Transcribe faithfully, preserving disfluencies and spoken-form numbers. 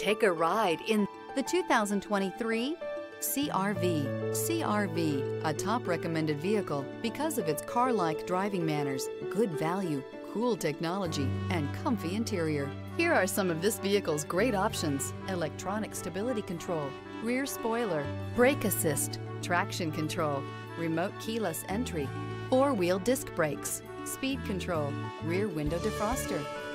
Take a ride in the two thousand twenty-three C R V. C R V, a top recommended vehicle because of its car-like driving manners, good value, cool technology, and comfy interior. Here are some of this vehicle's great options: electronic stability control, rear spoiler, brake assist, traction control, remote keyless entry, four-wheel disc brakes, speed control, rear window defroster,